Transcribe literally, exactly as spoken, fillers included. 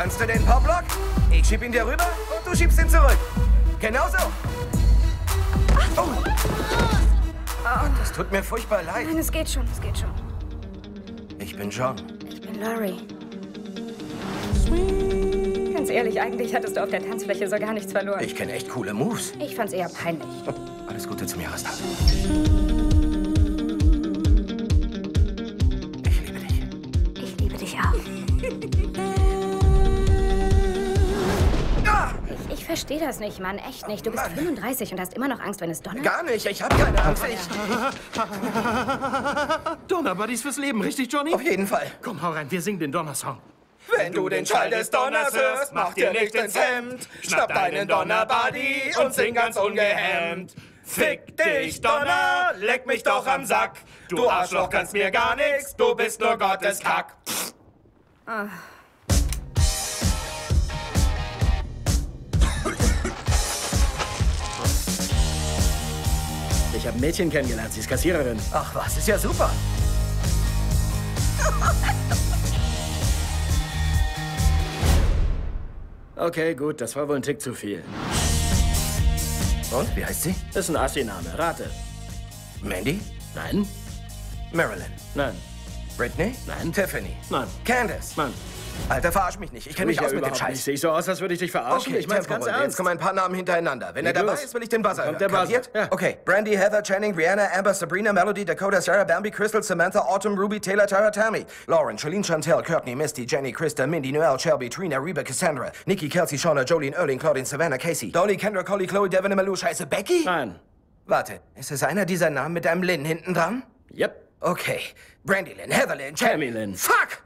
Kannst du den Popblock? Ich schieb ihn dir rüber und du schiebst ihn zurück. Genauso. Oh. Oh, das tut mir furchtbar leid. Nein, es geht schon, es geht schon. Ich bin John. Ich bin Laurie. Ganz ehrlich, eigentlich hattest du auf der Tanzfläche so gar nichts verloren. Ich kenne echt coole Moves. Ich fand's eher peinlich. Alles Gute zum Jahrestag. Ich liebe dich. Ich liebe dich auch. Ah! Ich, ich verstehe das nicht, Mann. Echt nicht. Du bist Mann. fünfunddreißig und hast immer noch Angst, wenn es donnert? Gar nicht. Ich hab keine Angst. Ich... Donnerbuddies fürs Leben, richtig, Johnny? Auf jeden Fall. Komm, hau rein. Wir singen den Donnersong. Wenn du den Schall des Donners hörst, mach dir nicht ins Hemd. Schnapp deinen Donnerbuddy und sing ganz ungehemmt. Fick dich, Donner, leck mich doch am Sack. Du Arschloch kannst mir gar nichts, du bist nur Gottes Kack. Ah. Ich habe ein Mädchen kennengelernt, sie ist Kassiererin. Ach was, ist ja super. Okay, gut, das war wohl ein Tick zu viel. Und, wie heißt sie? Ist ein Assi-Name, rate. Mandy? Nein. Marilyn? Nein. Britney? Nein. Tiffany? Nein. Candace? Nein. Alter, verarsch mich nicht, ich kenne mich aus mit dem Scheiß. Sehe ich so aus, als würde ich dich verarschen? Okay, ich mein's ganz ernst. Jetzt kommen ein paar Namen hintereinander. Wenn er dabei ist, will ich den Buzzer hören. Kapiert? Ja. Okay, Brandy, Heather, Channing, Rihanna, Amber, Sabrina, Melody, Dakota, Sarah, Bambi, Crystal, Samantha, Autumn, Ruby, Taylor, Tara, Tammy, Lauren, Shalene, Chantel, Courtney, Misty, Jenny, Krista, Mindy, Noelle, Shelby, Trina, Reba, Cassandra, Nikki, Kelsey, Shauna, Jolene, Erling, Claudine, Savannah, Casey, Dolly, Kendra, Collie, Chloe, Devin, Malou, Scheiße, Becky? Nein. Warte, ist es einer dieser Namen mit einem Lynn hinten dran? Yep. Okay, Brandy Lynn, Heather Lynn, Tammy Lynn. Fuck!